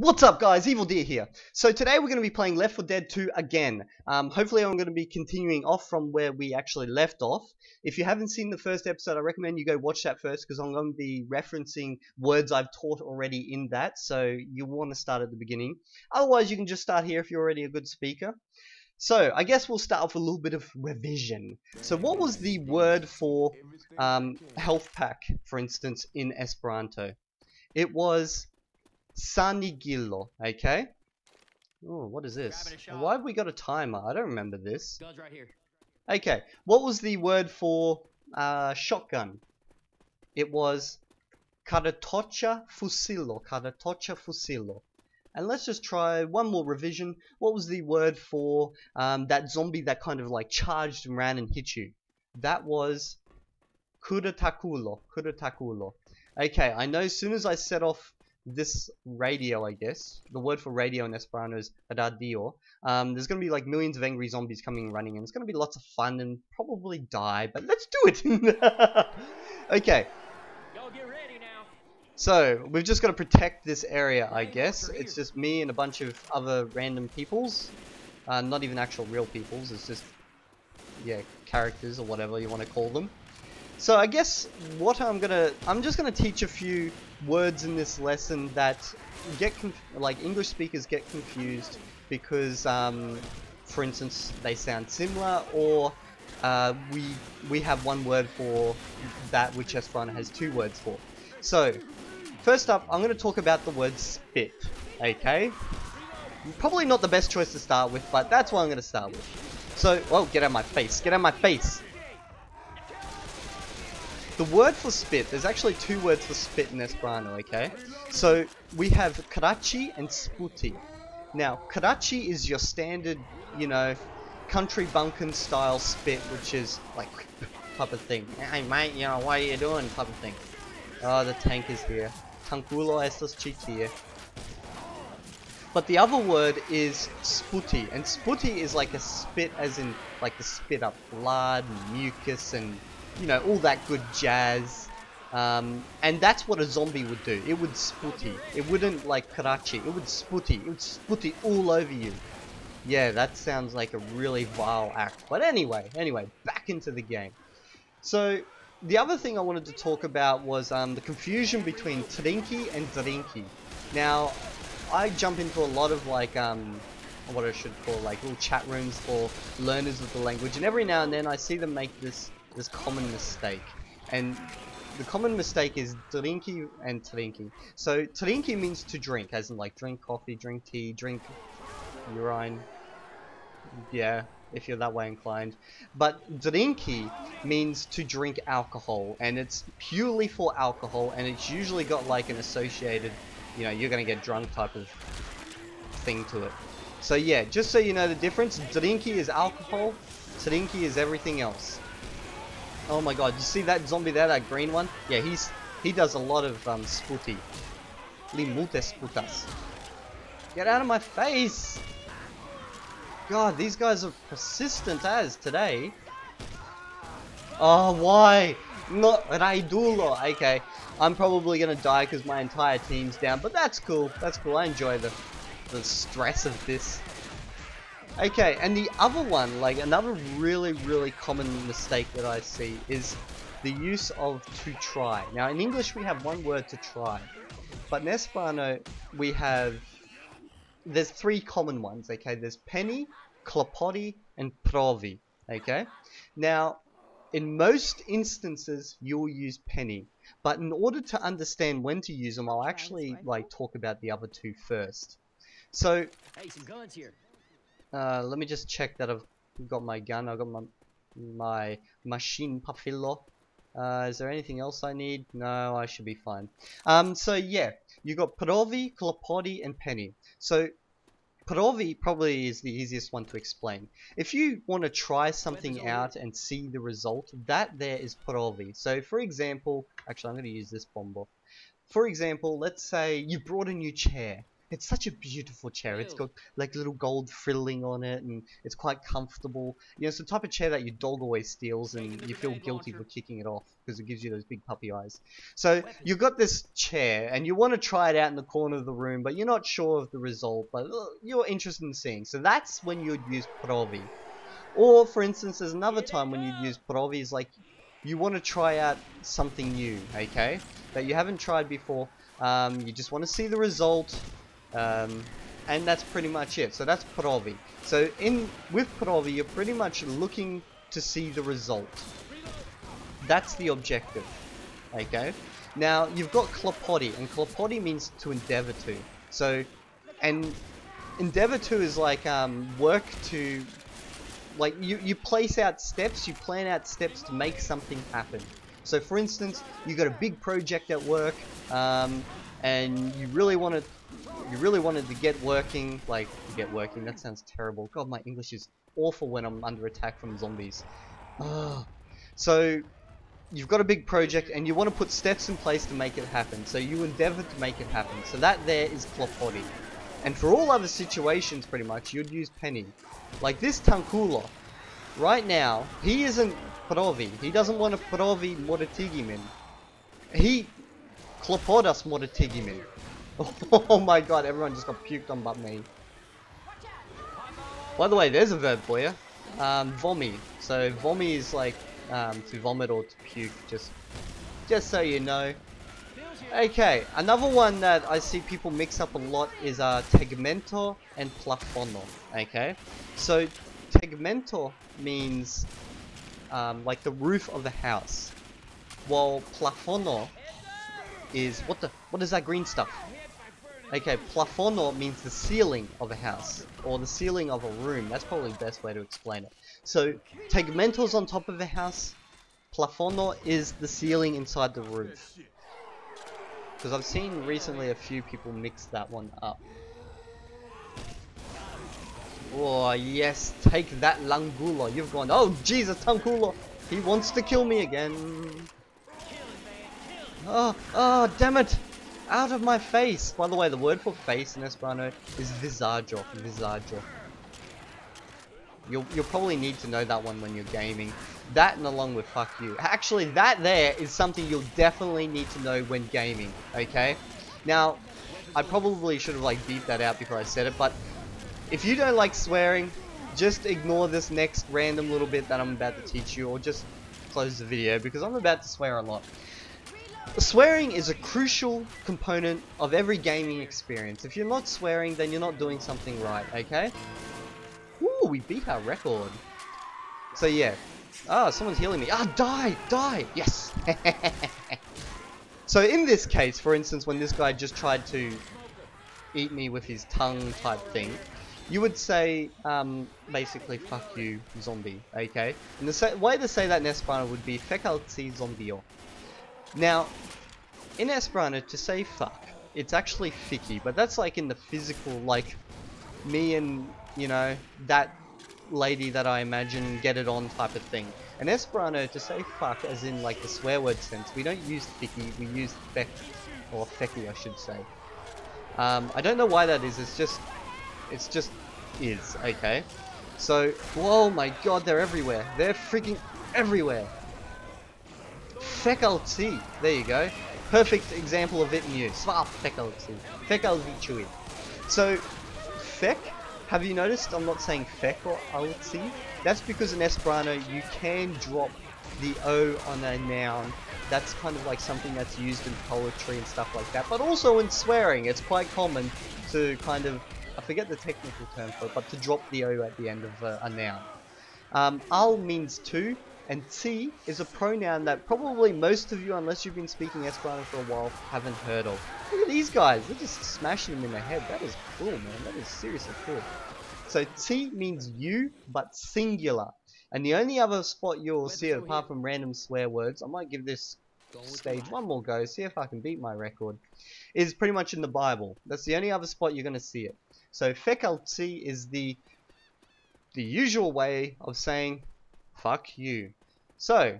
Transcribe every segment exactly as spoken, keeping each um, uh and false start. What's up guys, Evil Deer here. So today we're going to be playing Left four Dead two again. Um, hopefully I'm going to be continuing off from where we actually left off. If you haven't seen the first episode, I recommend you go watch that first because I'm going to be referencing words I've taught already in that. So you want to start at the beginning. Otherwise you can just start here if you're already a good speaker. So I guess we'll start off with a little bit of revision. So what was the word for um, health pack, for instance, in Esperanto? It was Sanigillo, okay? Oh, what is this? Why have we got a timer? I don't remember this. Guns right here. Okay, what was the word for uh, shotgun? It was Karatocha Fusillo, Karatocha Fusillo. And let's just try one more revision. What was the word for um, that zombie that kind of like charged and ran and hit you? That was Kura Takulo, Kura Takulo. Okay, I know as soon as I set off this radio, I guess the word for radio in Esperanto is adadio. Um, there's gonna be like millions of angry zombies coming and running, and it's gonna be lots of fun and probably die, but let's do it. Okay, y'all get ready now. So we've just got to protect this area, I guess. It's just me and a bunch of other random peoples, uh, not even actual real peoples. It's just, yeah, characters or whatever you want to call them. So I guess what I'm gonna, I'm just gonna teach a few words in this lesson that get conf like English speakers get confused because, um, for instance, they sound similar, or uh, we we have one word for that which Esperanto has two words for. So first up, I'm gonna talk about the word spit. Okay, probably not the best choice to start with, but that's what I'm gonna start with. So, oh, get out of my face! Get out of my face! The word for spit, there's actually two words for spit in Esperanto, okay? So we have Karaĉi and Sputi. Now, Karaĉi is your standard, you know, country bunkin' style spit, which is like type of thing. Hey mate, you know, what are you doing type of thing. Oh, the tank is here. Tankulo estas ĉi tie. But the other word is Sputi, and Sputi is like a spit as in like the spit up blood, mucus, and you know, all that good jazz, um, and that's what a zombie would do. It would sputi. It wouldn't like Karaĉi. It would sputi. It would sputi all over you. Yeah, that sounds like a really vile act. But anyway, anyway, back into the game. So the other thing I wanted to talk about was um, the confusion between trinki and drinki. Now, I jump into a lot of like um, what I should call like little chat rooms for learners of the language, and every now and then I see them make this. This common mistake, and the common mistake is drinki and trinki. So trinki means to drink, as in like drink coffee, drink tea, drink urine, yeah, if you're that way inclined. But drinki means to drink alcohol, and it's purely for alcohol, and it's usually got like an associated, you know, you're gonna get drunk type of thing to it. So yeah, just so you know the difference, drinki is alcohol, trinki is everything else. Oh my god, you see that zombie there, that green one? Yeah, he's he does a lot of um, sputi. Li multes putas. Get out of my face! God, these guys are persistent as today. Oh, why? Not Raidulo. Okay, I'm probably gonna die because my entire team's down, but that's cool. That's cool. I enjoy the the stress of this. Okay, and the other one, like another really, really common mistake that I see is the use of to try. Now, in English, we have one word to try, but in Esperanto, we have, there's three common ones, okay? There's peni, klopodi, and provi, okay? Now, in most instances, you'll use peni, but in order to understand when to use them, I'll actually, like, talk about the other two first. So, hey, some guns here. Uh, let me just check that I've got my gun, I've got my, my machine papillo. Uh, is there anything else I need? No, I should be fine. Um, so yeah, you got provi, klopodi, and peni. So, provi probably is the easiest one to explain. If you want to try something out and see the result, that there is provi. So for example, actually I'm going to use this bombo. For example, let's say you brought a new chair. It's such a beautiful chair. Ew. It's got like little gold frilling on it, and it's quite comfortable. You know, it's the type of chair that your dog always steals, and you feel guilty for kicking it off because it gives you those big puppy eyes. So you've got this chair, and you want to try it out in the corner of the room, but you're not sure of the result, but you're interested in seeing. So that's when you'd use provi. Or, for instance, there's another time when you'd use provi is like, you want to try out something new, okay, that you haven't tried before. Um, you just want to see the result, um, and that's pretty much it. So that's provi. So in with provi, you're pretty much looking to see the result. That's the objective, okay. Now you've got klopodi, and klopodi means to endeavor to. So, and endeavor to is like um, work to. Like, you, you place out steps, you plan out steps to make something happen. So, for instance, you got a big project at work, um, and you really wanted, you really wanted to get working, like, to get working, that sounds terrible. God, my English is awful when I'm under attack from zombies. Oh. So, you've got a big project, and you want to put steps in place to make it happen. So, you endeavor to make it happen. So, that there is klopodi. And for all other situations, pretty much, you'd use peni. Like this Tankulo, right now, he isn't provi. He doesn't want to provi Moritigimin. He klopodas Moritigimin. Oh my god, everyone just got puked on but me. By the way, there's a verb for you. Um, vomi. So vomi is like um, to vomit or to puke, just, just so you know. Okay, another one that I see people mix up a lot is uh, tegmento and plafono, okay? So, tegmento means um, like the roof of the house, while plafono is, what the, what is that green stuff? Okay, plafono means the ceiling of a house, or the ceiling of a room, that's probably the best way to explain it. So, tegmento's on top of a house, plafono is the ceiling inside the roof. Because I've seen recently a few people mix that one up. Oh yes, take that Langulo. You've gone, oh Jesus, Tankulo. He wants to kill me again. Oh, oh, damn it. Out of my face. By the way, the word for face in Esperanto is vizaĝo. Vizaĝo. You'll, you'll probably need to know that one when you're gaming. That and along with fuck you. Actually, that there is something you'll definitely need to know when gaming, okay? Now, I probably should have like beat that out before I said it, but if you don't like swearing, just ignore this next random little bit that I'm about to teach you, or just close the video because I'm about to swear a lot. Swearing is a crucial component of every gaming experience. If you're not swearing, then you're not doing something right, okay? Ooh, we beat our record. So yeah. Ah, oh, someone's healing me. Ah, oh, die! Die! Yes! So in this case, for instance, when this guy just tried to eat me with his tongue type thing, you would say, um, basically, fuck you, zombie, okay? And the way to say that in Esperanto would be Fekalsi zombio. Now, in Esperanto, to say fuck, it's actually Fiki, but that's like in the physical, like, me and, you know, that lady that I imagine get it on type of thing. In Esperanto, to say fuck as in like the swear word sense, we don't use Fiki, we use Feck, or Feki I should say. Um, I don't know why that is, it's just, it's just is, okay? So, whoa my god, they're everywhere, they're freaking everywhere! Fekalsi, there you go. Perfect example of it in use. Svar Fekalsi. Fekalsi chui. So, Feck. Have you noticed I'm not saying Feck or Altsi? That's because in Esperanto you can drop the O on a noun. That's kind of like something that's used in poetry and stuff like that. But also in swearing, it's quite common to kind of, I forget the technical term for it, but to drop the O at the end of a, a noun. Um, al means to, and tsi is a pronoun that probably most of you, unless you've been speaking Esperanto for a while, haven't heard of. Look at these guys, they're just smashing them in the head. That is cool, man. That is seriously cool. So, tsi means you, but singular. And the only other spot you'll see it, apart from random swear words, I might give this stage one more go, see if I can beat my record, is pretty much in the Bible. That's the only other spot you're going to see it. So, Fekalsi is the, the usual way of saying, fuck you. So,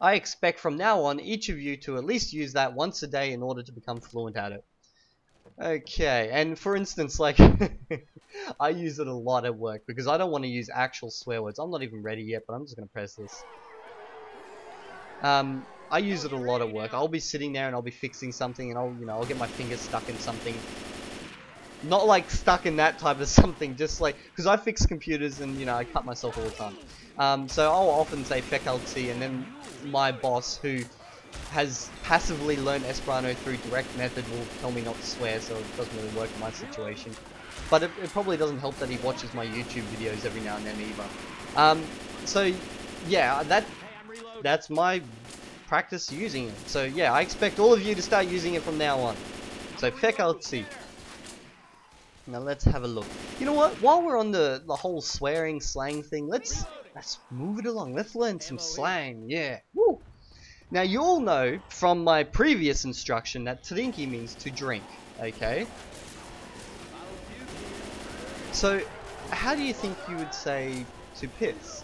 I expect from now on each of you to at least use that once a day in order to become fluent at it. Okay, and for instance, like, I use it a lot at work because I don't want to use actual swear words. I'm not even ready yet, but I'm just going to press this. Um, I use it a lot at work. I'll be sitting there and I'll be fixing something and I'll, you know, I'll get my fingers stuck in something. Not like stuck in that type of something, just like, because I fix computers and, you know, I cut myself all the time. Um, so I'll often say Fekalsi, and then my boss, who has passively learned Esperanto through direct method, will tell me not to swear, so it doesn't really work in my situation. But it, it probably doesn't help that he watches my YouTube videos every now and then either. Um, so, yeah, that that's my practice using it. So, yeah, I expect all of you to start using it from now on. So, Fekalsi. Now let's have a look. You know what? While we're on the the whole swearing slang thing, let's let's move it along. Let's learn some slang. Yeah. Woo. Now you all know from my previous instruction that trinki means to drink. Okay. So, how do you think you would say to piss?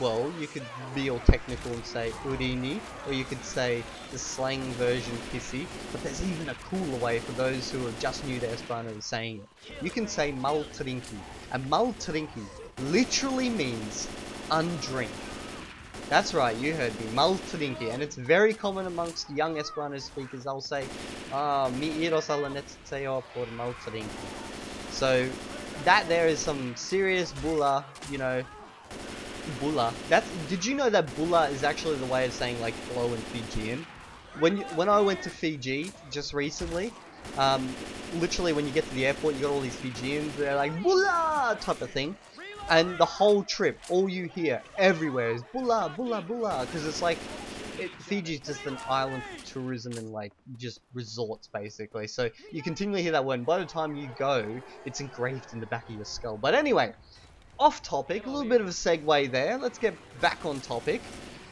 Well, you could be all technical and say urini, or you could say the slang version pissy, but there's even a cooler way for those who are just new to Esperanto and saying it. You can say maltrinki, and maltrinki literally means undrink. That's right, you heard me, maltrinki, and it's very common amongst young Esperanto speakers. I'll say, ah, mi iros al la neceo por maltrinki. So, that there is some serious bulla, you know, Bulla. That's. Did you know that bulla is actually the way of saying like hello in Fijian? When you, when I went to Fiji just recently, um, literally when you get to the airport, you got all these Fijians. They're like bulla type of thing, and the whole trip, all you hear everywhere is bulla, bulla, bulla, because it's like it, Fiji's just an island for tourism and like just resorts basically. So you continually hear that word. And by the time you go, it's engraved in the back of your skull. But anyway. Off topic, a little bit of a segue there. Let's get back on topic.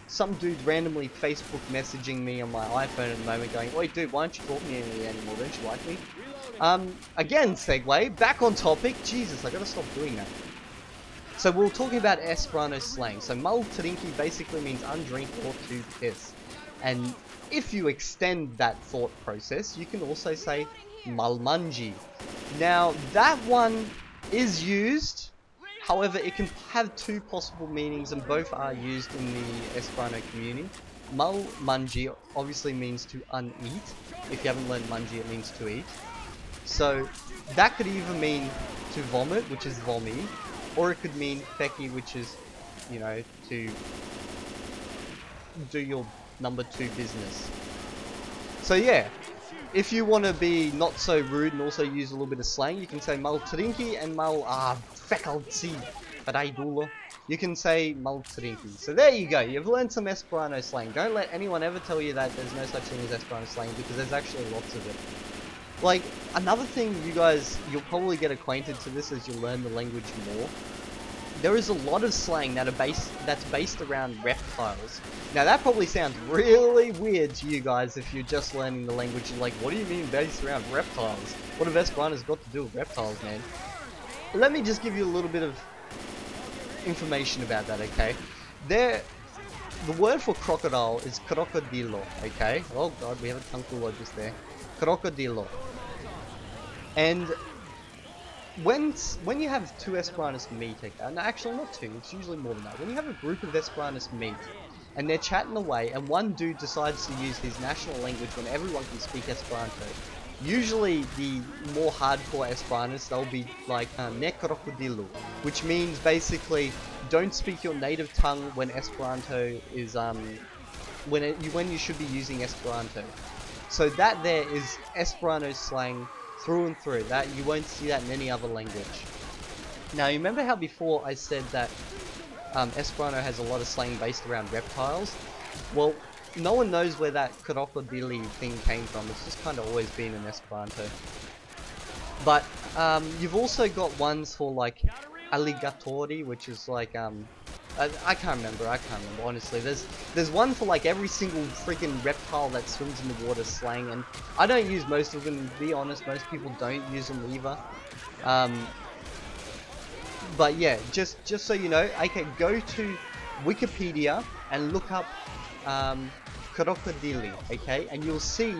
Some dude randomly Facebook messaging me on my iPhone at the moment going, "Oi dude, why don't you talk to me anymore? Don't you like me?" Um, again, segue, back on topic. Jesus, I gotta stop doing that. So we we're talking about Esperanto slang. So maltrinki basically means undrink or to piss. And if you extend that thought process, you can also say malmanji. Now, that one is used. However, it can have two possible meanings and both are used in the Esperanto community. Mal manji obviously means to uneat. If you haven't learned manji, it means to eat. So that could either mean to vomit, which is vomi, or it could mean feki, which is, you know, to do your number two business. So yeah. If you want to be not so rude and also use a little bit of slang, you can say maltrinki and mal ah fekalsi Fadaidulo. You can say maltrinki. So there you go. You've learned some Esperanto slang. Don't let anyone ever tell you that there's no such thing as Esperanto slang because there's actually lots of it. Like another thing, you guys, you'll probably get acquainted to this as you learn the language more. There is a lot of slang that are based that's based around reptiles. Now that probably sounds really weird to you guys if you're just learning the language. You're like, what do you mean based around reptiles? What have Esperanto's got to do with reptiles, man? Let me just give you a little bit of information about that, okay? There, the word for crocodile is crocodilo, okay? Oh god, we have a Tankulo just there. Crocodilo. And When, when you have two Esperantists meet, okay, no, actually not two, it's usually more than that. When you have a group of Esperantists meet, and they're chatting away, and one dude decides to use his national language when everyone can speak Esperanto, usually the more hardcore Esperantists, they'll be like, uh, necrocodilo, which means basically, don't speak your native tongue when Esperanto is, um, when, it, when you should be using Esperanto. So that there is Esperanto slang through and through. That you won't see that in any other language. Now you remember how before I said that um, Esperanto has a lot of slang based around reptiles? Well, no one knows where that crocodili thing came from. It's just kind of always been in Esperanto. But um, you've also got ones for like alligatori, which is like um, I, I can't remember. I can't remember honestly. There's there's one for like every single freaking reptile that swims in the water slang, and I don't use most of them. To be honest, most people don't use them either. Um, but yeah, just just so you know, I can go to Wikipedia and look up um, crocodili, okay, and you'll see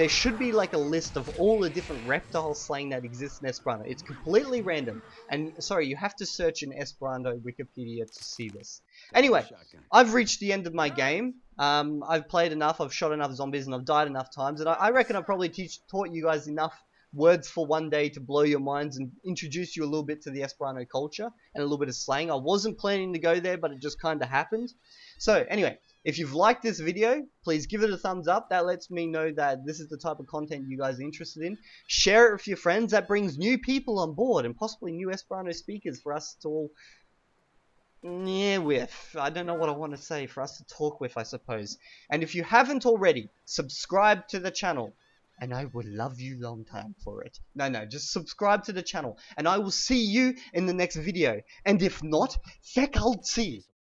there should be like a list of all the different reptile slang that exists in Esperanto. It's completely random. And sorry, you have to search in Esperanto Wikipedia to see this. Anyway, I've reached the end of my game. Um, I've played enough, I've shot enough zombies, and I've died enough times. And I, I reckon I've probably teach, taught you guys enough words for one day to blow your minds and introduce you a little bit to the Esperanto culture and a little bit of slang. I wasn't planning to go there, but it just kind of happened. So anyway, if you've liked this video, please give it a thumbs up. That lets me know that this is the type of content you guys are interested in. Share it with your friends. That brings new people on board and possibly new Esperanto speakers for us to all... yeah, with. I don't know what I want to say. For us to talk with, I suppose. And if you haven't already, subscribe to the channel. And I will love you long time for it. No, no, just subscribe to the channel. And I will see you in the next video. And if not, Fekalsi.